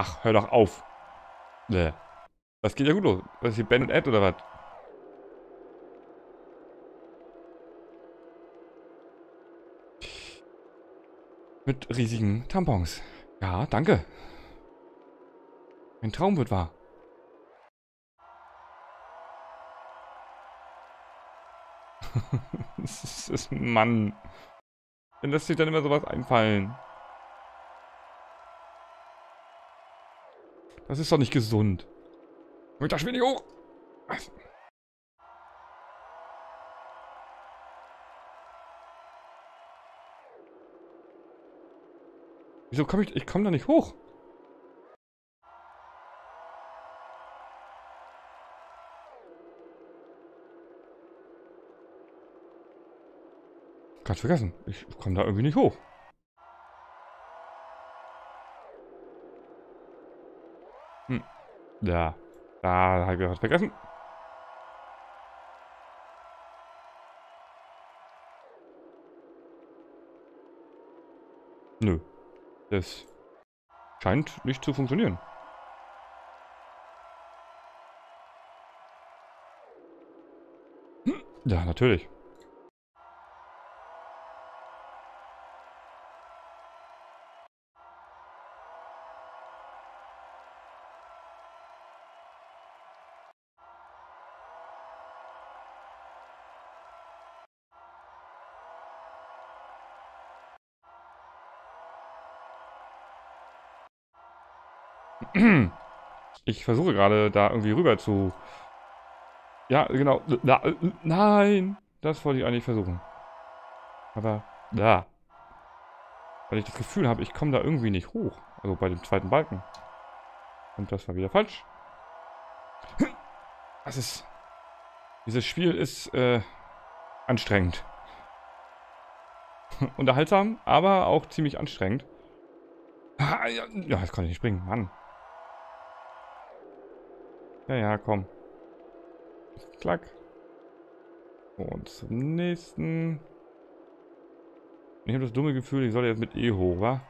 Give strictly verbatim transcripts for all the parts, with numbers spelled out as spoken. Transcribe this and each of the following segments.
Ach, hör doch auf. Bäh. Das geht ja gut los. Was ist hier, Ben und Ed oder was? Mit riesigen Tampons. Ja, danke. Mein Traum wird wahr. Das ist ein Mann. Dann lässt sich dann immer sowas einfallen. Das ist doch nicht gesund. Mit der Schwindig hoch! Wieso komme ich... Ich komme da nicht hoch. Ganz vergessen. Ich komme da irgendwie nicht hoch. Hm. Ja. Da habe ich was vergessen. Nö. Das scheint nicht zu funktionieren. Hm. Ja, natürlich. Ich versuche gerade da irgendwie rüber zu... Ja, genau. Na, nein! Das wollte ich eigentlich versuchen. Aber, ja. Weil ich das Gefühl habe, ich komme da irgendwie nicht hoch. Also bei dem zweiten Balken. Und das war wieder falsch. Das ist... Dieses Spiel ist äh, anstrengend. Unterhaltsam, aber auch ziemlich anstrengend. Ja, jetzt kann ich nicht springen. Mann. Ja, ja, komm. Klack. Und zum nächsten. Ich habe das dumme Gefühl, ich soll jetzt mit E hoch, wa?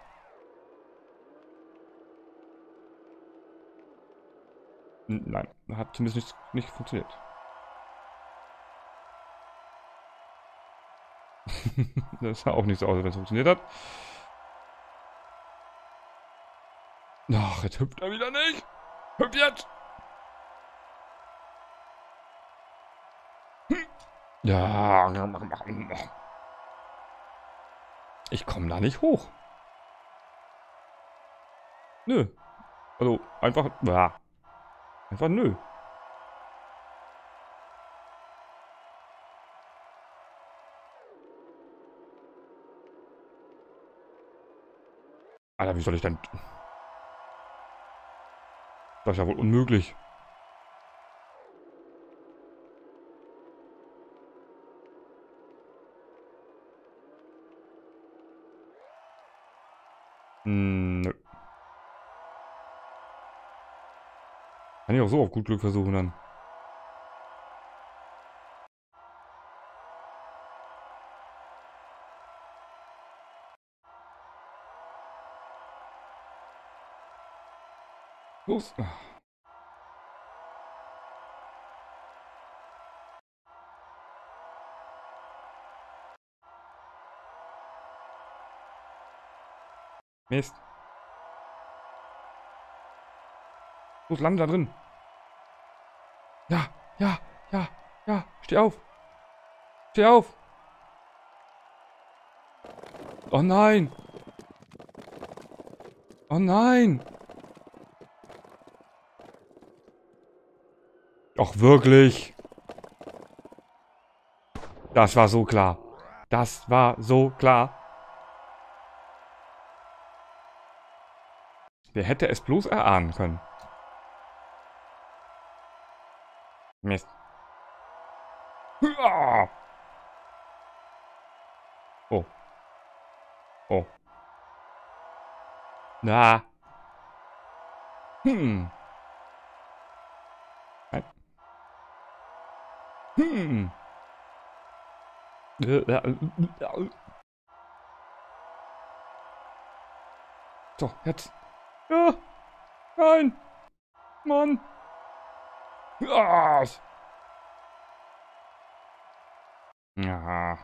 Nein, hat zumindest nicht, nicht funktioniert. Das sah auch nicht so aus, als wenn es funktioniert hat. Ach, jetzt hüpft er wieder nicht. Hüpft jetzt! Ja, ich komme da nicht hoch. Nö. Also einfach, ja. Einfach nö. Alter, wie soll ich denn? Das ist ja wohl unmöglich. Nö. Kann ich auch so auf gut Glück versuchen dann. Los. Mist. Los, lande da drin. Ja, ja, ja, ja. Steh auf. Steh auf. Oh nein. Oh nein. Ach, wirklich. Das war so klar. Das war so klar. Wer hätte es bloß erahnen können? Mist. Oh. Oh. Na. Hm. Nein. Hm. So, jetzt. Ja. Nein! Mann! Ah. Ja.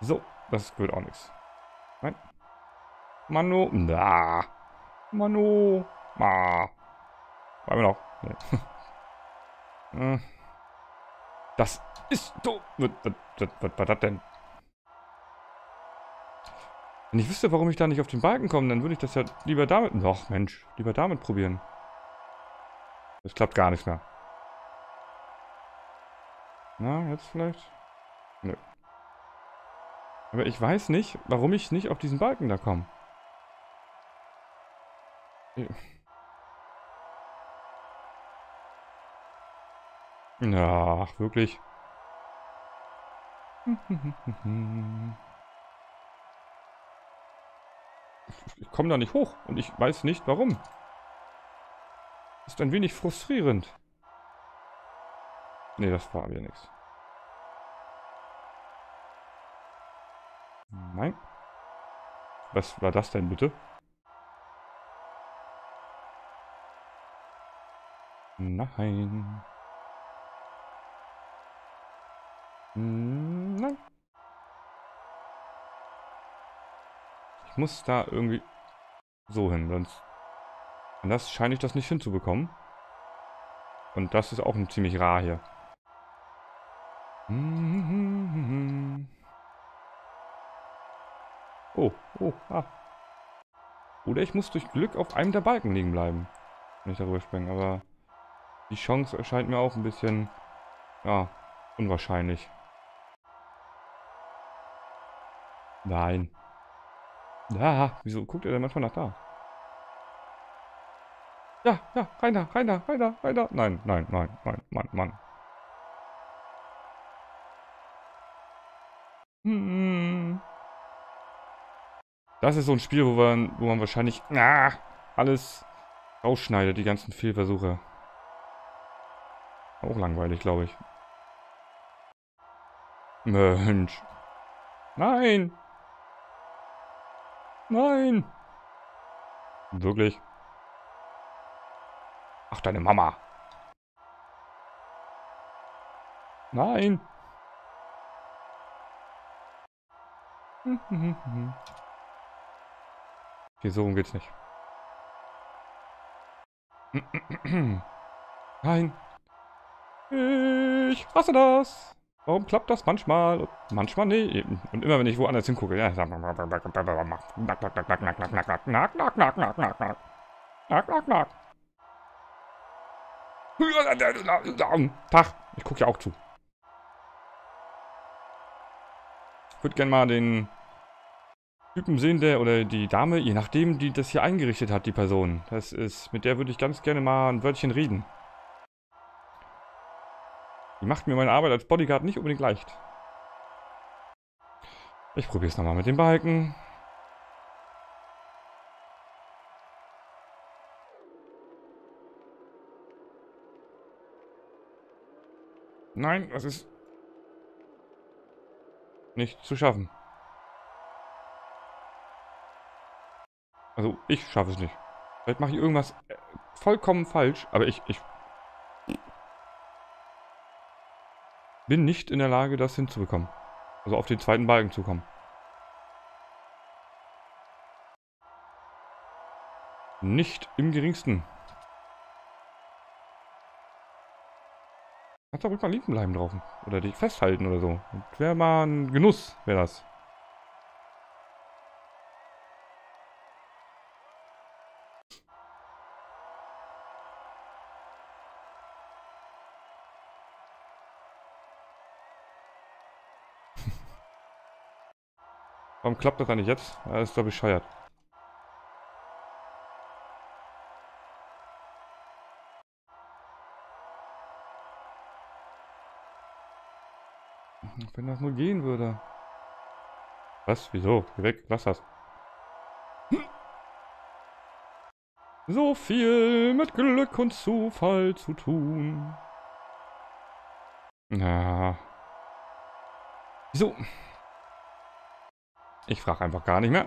So, das wird auch nichts. Nein. Manu. Na. Manu. Ma. War mir noch. Nee. Das ist doof. Was, was, was war das denn? Wenn ich wüsste, warum ich da nicht auf den Balken komme, dann würde ich das ja lieber damit... Doch, Mensch. Lieber damit probieren. Das klappt gar nicht mehr. Na, jetzt vielleicht? Nö. Aber ich weiß nicht, warum ich nicht auf diesen Balken da komme. Ja, wirklich. Ich komme da nicht hoch und ich weiß nicht warum. Ist ein wenig frustrierend. Nee, das war mir nichts. Nein. Was war das denn bitte? Nein. Nein. Ich muss da irgendwie so hin, sonst... Anders scheine ich das nicht hinzubekommen. Und das ist auch ein ziemlich rar hier. Oh, oh, ah. Oder ich muss durch Glück auf einem der Balken liegen bleiben. Wenn ich darüber springe, aber... Die Chance erscheint mir auch ein bisschen... Ja, unwahrscheinlich. Nein. Ja, wieso guckt ihr denn manchmal nach da? Ja, ja, rein da, rein da, rein da, rein da. Nein, nein, nein, nein, Mann, Mann. Hm. Das ist so ein Spiel, wo man, wo man wahrscheinlich ah, alles rausschneidet, die ganzen Fehlversuche. Auch langweilig, glaube ich. Mensch. Nein. Nein. Wirklich. Ach, deine Mama. Nein. Okay, so rum geht's nicht. Nein. Ich hasse das. Warum klappt das manchmal? Und manchmal nicht. Und immer wenn ich woanders hingucke. Ja. Tag, ich gucke ja auch zu. Ich würde gerne mal den Typen sehen, der oder die Dame, je nachdem, die das hier eingerichtet hat, die Person. Das ist, mit der würde ich ganz gerne mal ein Wörtchen reden. Die macht mir meine Arbeit als Bodyguard nicht unbedingt leicht. Ich probiere es nochmal mit dem Balken. Nein, das ist nicht zu schaffen. Also, ich schaffe es nicht. Vielleicht mache ich irgendwas vollkommen falsch, aber ich, ich bin nicht in der Lage, das hinzubekommen. Also auf den zweiten Balken zu kommen. Nicht im geringsten. Kannst du ruhig mal liegen bleiben drauf. Oder dich festhalten oder so. Wäre mal ein Genuss, wäre das. Warum klappt das eigentlich jetzt? Er ist doch bescheuert. Wenn das nur gehen würde. Was? Wieso? Geh weg. Lass das. Hm. So viel mit Glück und Zufall zu tun. Na. So. Ich frage einfach gar nicht mehr.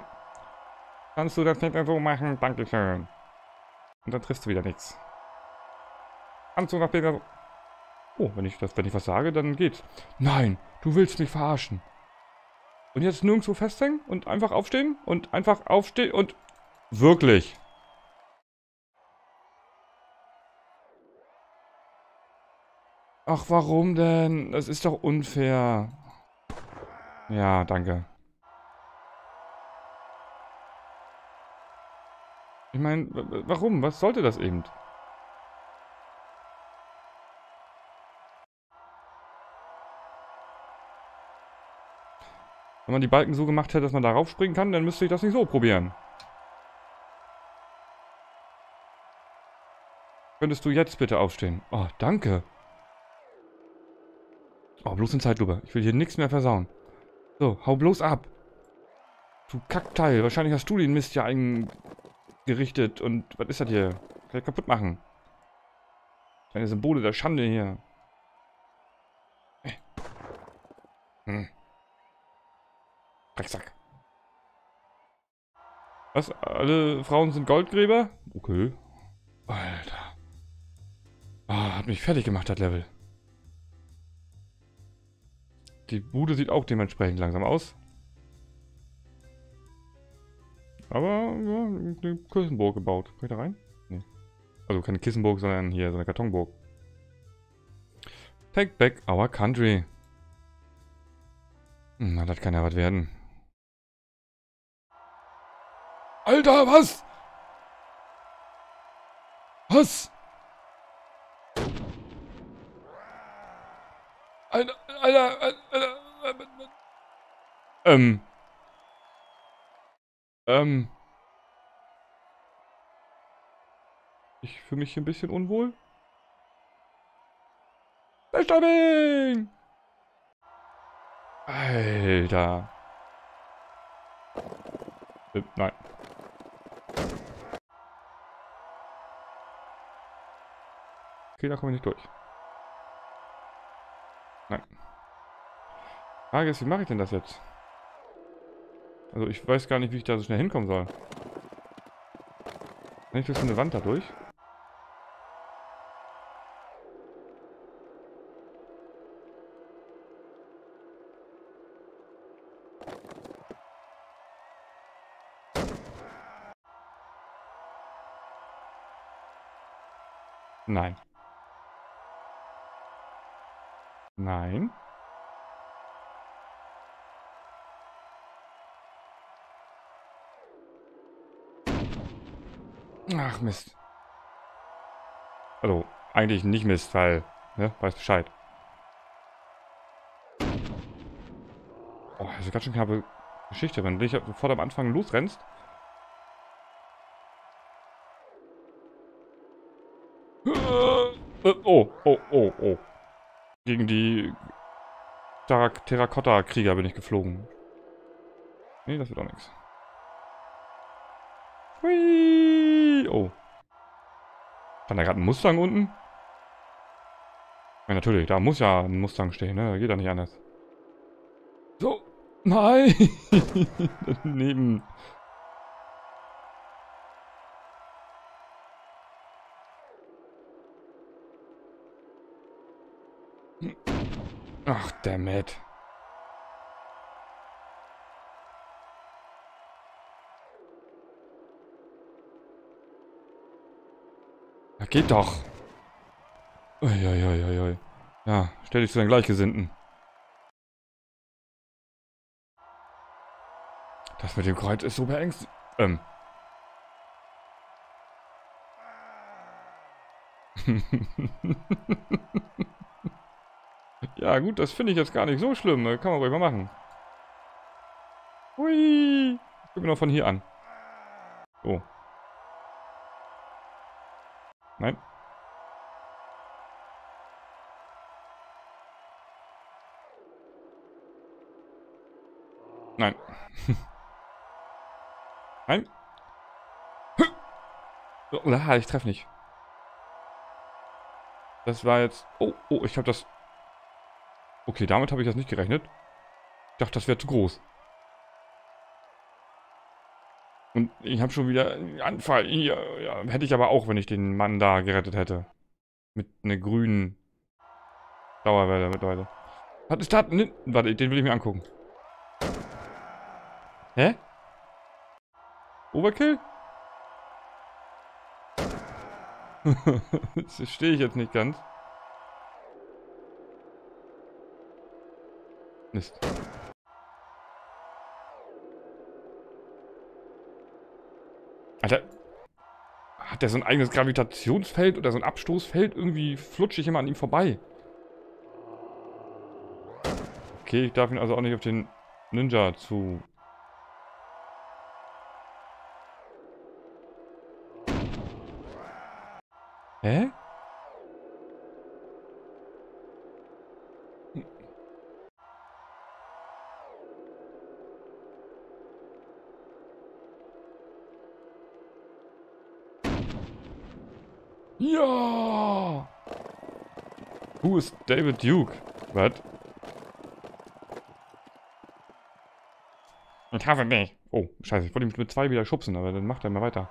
Kannst du das nicht so machen? Dankeschön. Und dann triffst du wieder nichts. Anzug nach Pegasus. Oh, wenn ich, das, wenn ich was sage, dann geht's. Nein, du willst mich verarschen. Und jetzt nirgendwo festhängen und einfach aufstehen und einfach aufstehen und... Wirklich. Ach, warum denn? Das ist doch unfair. Ja, danke. Ich meine, warum? Was sollte das eben? Wenn man die Balken so gemacht hätte, dass man darauf springen kann, dann müsste ich das nicht so probieren. Könntest du jetzt bitte aufstehen? Oh, danke. Oh, bloß in Zeitlupe. Ich will hier nichts mehr versauen. So, hau bloß ab. Du Kackteil. Wahrscheinlich hast du den Mist ja eingerichtet. Und was ist das hier? Kann ich kaputt machen. Kleine Symbole der Schande hier. Hm. Drecksack. Was? Alle Frauen sind Goldgräber? Okay. Alter. Oh, hat mich fertig gemacht, das Level. Die Bude sieht auch dementsprechend langsam aus. Aber, ja, eine Kissenburg gebaut. Kann ich da rein? Nee. Also keine Kissenburg, sondern hier so eine Kartonburg. Take back our country. Na, das kann ja was werden. Alter, was? Was? Alter, Alter, Alter, Alter, Alter. Ähm. Ähm. Ich fühle mich hier ein bisschen unwohl. Besteigung! Alter. Äh, nein. Okay, da komme ich nicht durch. Nein. Frage ist, wie mache ich denn das jetzt? Also ich weiß gar nicht, wie ich da so schnell hinkommen soll. Kann ich durch so eine Wand da durch? Nein. Nein. Ach, Mist. Also, eigentlich nicht Mist, weil, ne, weiß Bescheid. Oh, das ist eine ganz schön knappe Geschichte, wenn du dich sofort am Anfang losrennst. Oh, oh, oh, oh. Gegen die Terrakotta-Krieger bin ich geflogen. Nee, das wird auch nichts. Hui! Oh. Stand da gerade ein Mustang unten? Ja, natürlich, da muss ja ein Mustang stehen, ne? Geht da nicht anders. So. Nein! Daneben. Ach, dammit. Ja, geht doch. Uiuiuiui. Ui, ui. Ja, stell dich zu den Gleichgesinnten. Das mit dem Kreuz ist so beängstigend. Ähm. Ja gut, das finde ich jetzt gar nicht so schlimm. Kann man ruhig mal machen. Hui. Ich gucke mir noch von hier an. Oh. Nein. Nein. Nein. Oder ich treffe nicht. Das war jetzt... Oh, oh, ich habe das... Okay, damit habe ich jetzt nicht gerechnet. Ich dachte, das wäre zu groß. Und ich habe schon wieder einen Anfall. Ja, ja, hätte ich aber auch, wenn ich den Mann da gerettet hätte. Mit einer grünen Dauerwelle mit Leute. Was ist das? Ne, warte, den will ich mir angucken. Hä? Overkill? Das verstehe ich jetzt nicht ganz. Mist. Alter. Hat der so ein eigenes Gravitationsfeld oder so ein Abstoßfeld? Irgendwie flutsche ich immer an ihm vorbei. Okay, ich darf ihn also auch nicht auf den Ninja zu... Hä? Hm. Ja! Who is David Duke? Was? Ich habe mich. Oh, scheiße, ich wollte ihn mit zwei wieder schubsen, aber dann macht er mal weiter.